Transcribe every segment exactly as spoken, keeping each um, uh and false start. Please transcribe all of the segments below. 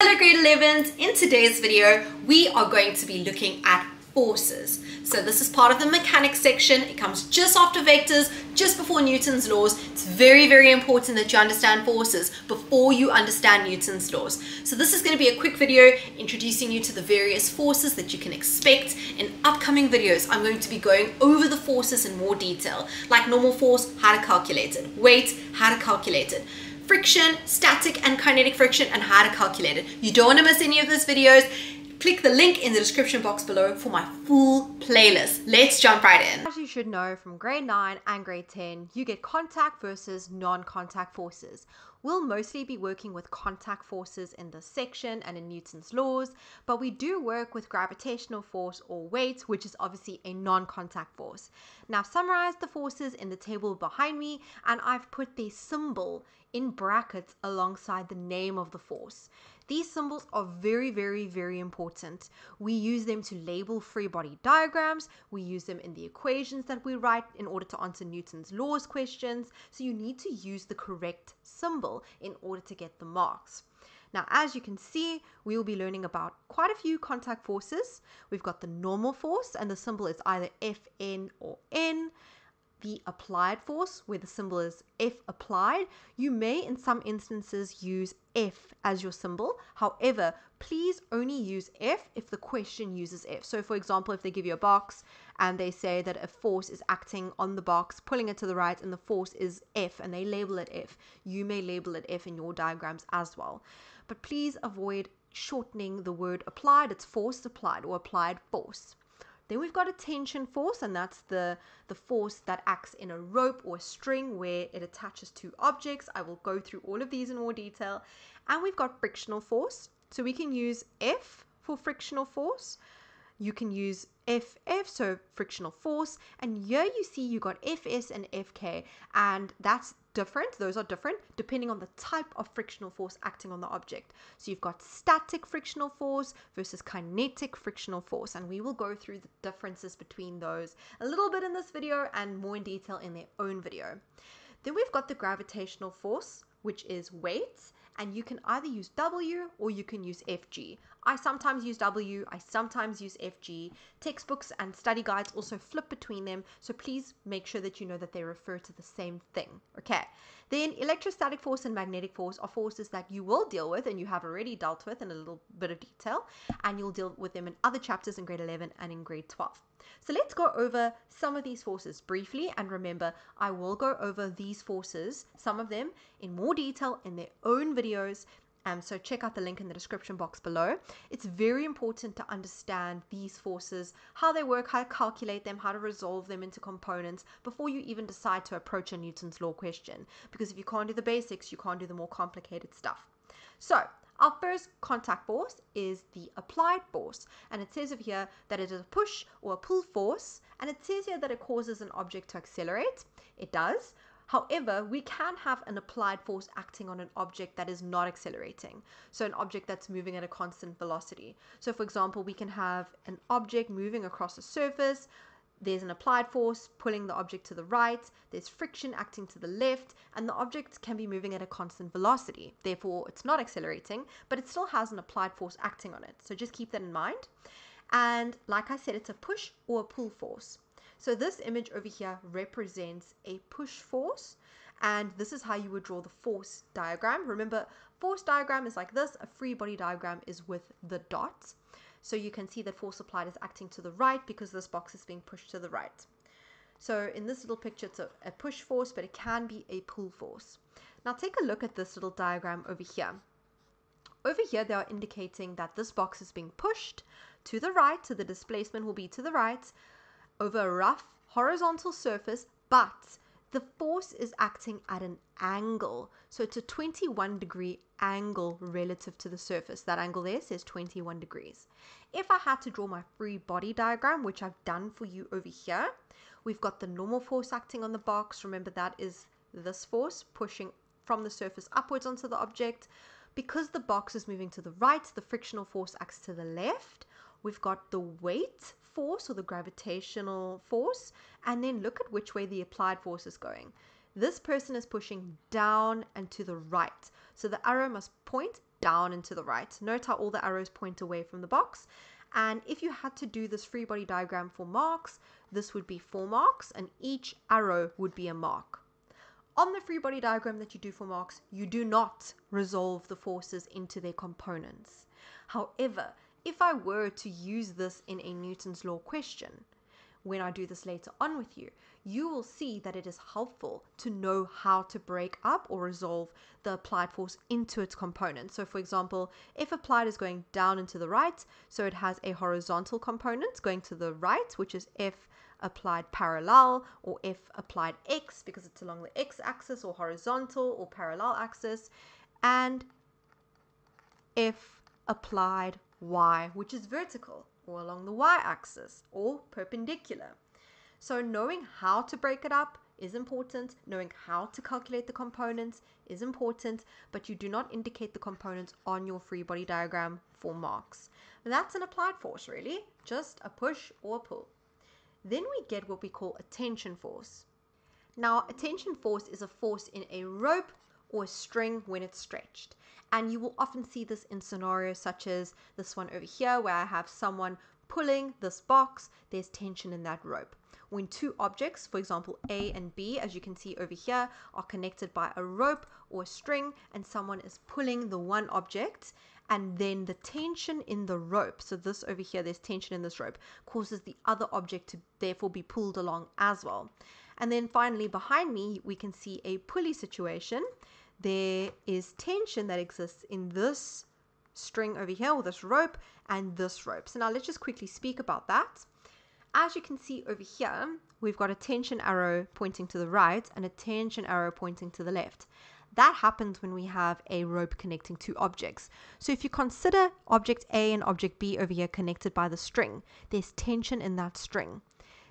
Hello grade elevens, in today's video we are going to be looking at forces. So this is part of the mechanics section. It comes just after vectors, just before Newton's laws. It's very very important that you understand forces before you understand Newton's laws. So this is going to be a quick video introducing you to the various forces that you can expect. In upcoming videos I'm going to be going over the forces in more detail, like normal force, how to calculate it, weight, how to calculate it, friction, static and kinetic friction, and how to calculate it. You don't want to miss any of these videos. Click the link in the description box below for my full playlist. Let's jump right in. As you should know, from grade nine and grade ten, you get contact versus non-contact forces. We'll mostly be working with contact forces in this section and in Newton's laws, but we do work with gravitational force or weight, which is obviously a non-contact force. Now I've summarized the forces in the table behind me, and I've put the symbol in brackets alongside the name of the force. These symbols are very, very, very important. We use them to label free body diagrams. We use them in the equations that we write in order to answer Newton's laws questions. So you need to use the correct symbol in order to get the marks. Now, as you can see, we will be learning about quite a few contact forces. We've got the normal force, and the symbol is either F N or N. The applied force, where the symbol is F applied. You may in some instances use F as your symbol. However, please only use F if the question uses F. So for example, if they give you a box and they say that a force is acting on the box, pulling it to the right, and the force is F, and they label it F, you may label it F in your diagrams as well. But please avoid shortening the word applied. It's force applied or applied force. Then we've got a tension force, and that's the, the force that acts in a rope or a string where it attaches to objects. I will go through all of these in more detail. And we've got frictional force. So we can use F for frictional force. You can use F F, so frictional force. And here you see you got F S and F K, and that's different. Those are different depending on the type of frictional force acting on the object. So you've got static frictional force versus kinetic frictional force, and we will go through the differences between those a little bit in this video and more in detail in their own video. Then we've got the gravitational force, which is weight, and you can either use W or you can use F G. I sometimes use W, I sometimes use F G. Textbooks and study guides also flip between them, so please make sure that you know that they refer to the same thing, okay? Then electrostatic force and magnetic force are forces that you will deal with, and you have already dealt with in a little bit of detail, and you'll deal with them in other chapters in grade eleven and in grade twelve. So let's go over some of these forces briefly, and remember, I will go over these forces, some of them, in more detail in their own videos. Um, so check out the link in the description box below. It's very important to understand these forces, how they work, how to calculate them, how to resolve them into components before you even decide to approach a Newton's law question. Because if you can't do the basics, you can't do the more complicated stuff. So our first contact force is the applied force, and it says over here that it is a push or a pull force, and it says here that it causes an object to accelerate. It does. However, we can have an applied force acting on an object that is not accelerating, so an object that's moving at a constant velocity. So for example, we can have an object moving across a surface. There's an applied force pulling the object to the right, there's friction acting to the left, and the object can be moving at a constant velocity. Therefore, it's not accelerating, but it still has an applied force acting on it. So just keep that in mind. And like I said, it's a push or a pull force. So this image over here represents a push force, and this is how you would draw the force diagram. Remember, force diagram is like this, a free body diagram is with the dots. So you can see that force applied is acting to the right because this box is being pushed to the right. So in this little picture, it's a, a push force, but it can be a pull force. Now take a look at this little diagram over here. Over here, they are indicating that this box is being pushed to the right, so the displacement will be to the right, over a rough horizontal surface, but the force is acting at an angle. So it's a twenty-one degree angle relative to the surface. That angle there says twenty-one degrees. If I had to draw my free body diagram, which I've done for you over here, we've got the normal force acting on the box. Remember, that is this force pushing from the surface upwards onto the object. Because the box is moving to the right, the frictional force acts to the left. We've got the weight force or the gravitational force, and then look at which way the applied force is going. This person is pushing down and to the right, so the arrow must point down and to the right. Note how all the arrows point away from the box. And if you had to do this free body diagram for marks, this would be four marks and each arrow would be a mark. On the free body diagram that you do for marks, you do not resolve the forces into their components. However, if I were to use this in a Newton's law question, when I do this later on with you, you will see that it is helpful to know how to break up or resolve the applied force into its components. So for example, if applied is going down and to the right, so it has a horizontal component going to the right, which is F applied parallel, or F applied X because it's along the X axis or horizontal or parallel axis, and F applied Y, which is vertical or along the Y axis or perpendicular. So knowing how to break it up is important, knowing how to calculate the components is important, but you do not indicate the components on your free body diagram for marks. And that's an applied force really, just a push or a pull. Then we get what we call a tension force. Now a tension force is a force in a rope or a string when it's stretched. And you will often see this in scenarios such as this one over here where I have someone pulling this box, there's tension in that rope. When two objects, for example A and B, as you can see over here, are connected by a rope or a string and someone is pulling the one object, and then the tension in the rope, so this over here, there's tension in this rope, causes the other object to therefore be pulled along as well. And then finally behind me we can see a pulley situation. There is tension that exists in this string over here, or this rope, and this rope. So now let's just quickly speak about that. As you can see over here, we've got a tension arrow pointing to the right and a tension arrow pointing to the left. That happens when we have a rope connecting two objects. So if you consider object A and object B over here connected by the string, there's tension in that string.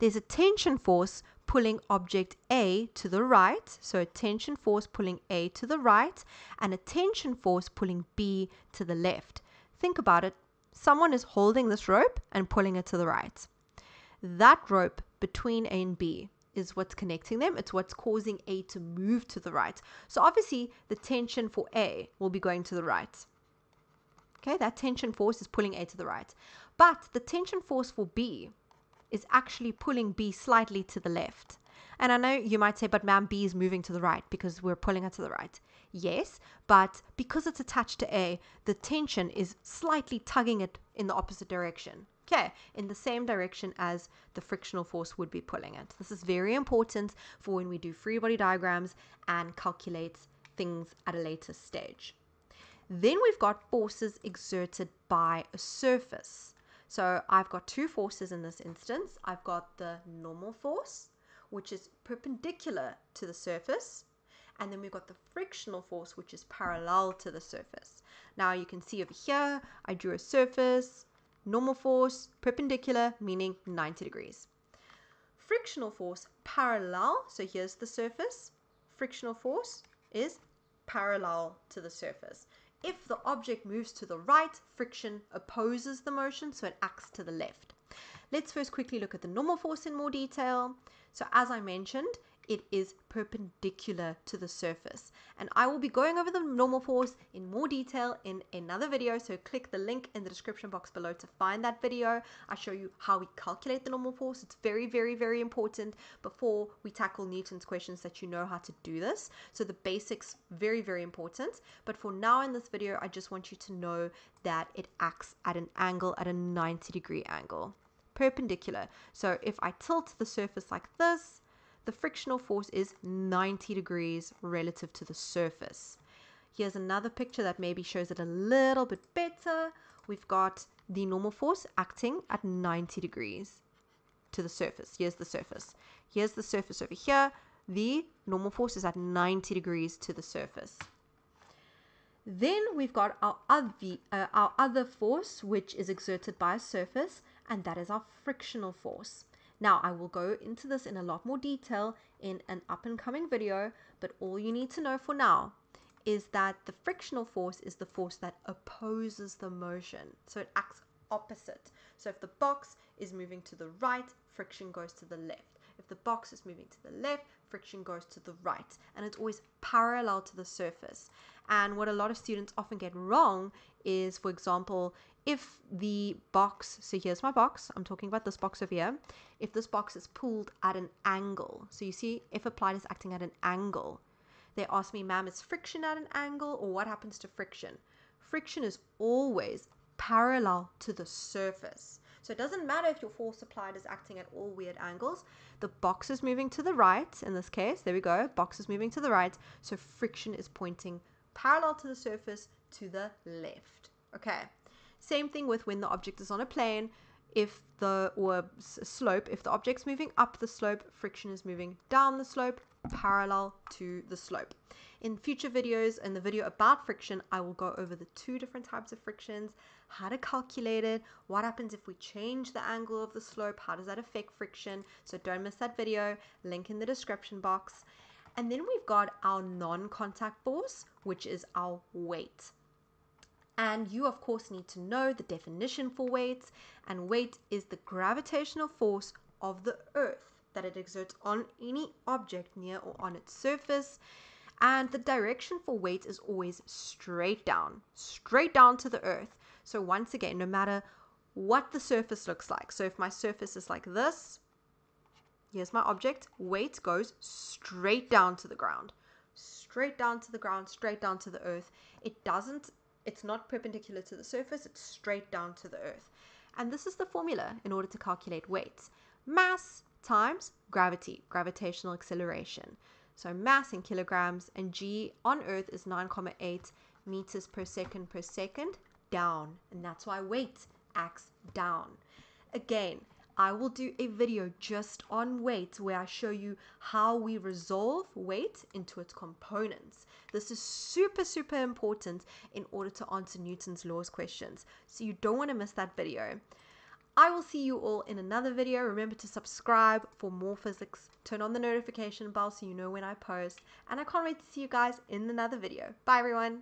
There's a tension force pulling object A to the right, so a tension force pulling A to the right, and a tension force pulling B to the left. Think about it, someone is holding this rope and pulling it to the right. That rope between A and B is what's connecting them, it's what's causing A to move to the right. So obviously the tension for A will be going to the right. Okay, that tension force is pulling A to the right. But the tension force for B is actually pulling B slightly to the left. And I know you might say, but ma'am, B is moving to the right because we're pulling her to the right. Yes, but because it's attached to A, the tension is slightly tugging it in the opposite direction. Okay, in the same direction as the frictional force would be pulling it. This is very important for when we do free body diagrams and calculate things at a later stage. Then we've got forces exerted by a surface. So I've got two forces in this instance. I've got the normal force, which is perpendicular to the surface. And then we've got the frictional force, which is parallel to the surface. Now you can see over here, I drew a surface, normal force, perpendicular, meaning ninety degrees. Frictional force, parallel, so here's the surface. Frictional force is parallel to the surface. If the object moves to the right, friction opposes the motion, so it acts to the left. Let's first quickly look at the normal force in more detail. So as I mentioned, it is perpendicular to the surface. And I will be going over the normal force in more detail in another video, so click the link in the description box below to find that video. I show you how we calculate the normal force. It's very, very, very important before we tackle Newton's questions that you know how to do this. So the basics, very, very important. But for now in this video, I just want you to know that it acts at an angle, at a ninety degree angle. Perpendicular. So if I tilt the surface like this, the frictional force is ninety degrees relative to the surface. Here's another picture that maybe shows it a little bit better. We've got the normal force acting at ninety degrees to the surface. Here's the surface. Here's the surface over here. The normal force is at ninety degrees to the surface. Then we've got our other, uh, our other force, which is exerted by a surface, and that is our frictional force. Now, I will go into this in a lot more detail in an up-and-coming video, but all you need to know for now is that the frictional force is the force that opposes the motion. So it acts opposite. So if the box is moving to the right, friction goes to the left. If the box is moving to the left, friction goes to the right, and it's always parallel to the surface. And what a lot of students often get wrong is, for example, if the box, so here's my box, I'm talking about this box over here, if this box is pulled at an angle, so you see if applied is acting at an angle, they ask me, ma'am, is friction at an angle, or what happens to friction? Friction is always parallel to the surface. So it doesn't matter if your force applied is acting at all weird angles. The box is moving to the right in this case. There we go. Box is moving to the right. So friction is pointing parallel to the surface to the left. Okay. Same thing with when the object is on a plane. If the, or slope, if the object's moving up the slope, friction is moving down the slope, parallel to the slope. In future videos, in the video about friction, I will go over the two different types of frictions, how to calculate it, what happens if we change the angle of the slope, how does that affect friction. So don't miss that video, link in the description box. And then we've got our non-contact force, which is our weight. And you, of course, need to know the definition for weight. And weight is the gravitational force of the Earth that it exerts on any object near or on its surface. And the direction for weight is always straight down, straight down to the Earth. So once again, no matter what the surface looks like. So if my surface is like this, here's my object, weight goes straight down to the ground, straight down to the ground, straight down to the Earth. It doesn't It's not perpendicular to the surface, it's straight down to the Earth. And this is the formula in order to calculate weight. Mass times gravity, gravitational acceleration. So mass in kilograms, and g on Earth is nine point eight meters per second per second down. And that's why weight acts down. Again, I will do a video just on weight where I show you how we resolve weight into its components. This is super, super important in order to answer Newton's laws questions. So you don't want to miss that video. I will see you all in another video. Remember to subscribe for more physics. Turn on the notification bell so you know when I post. And I can't wait to see you guys in another video. Bye everyone.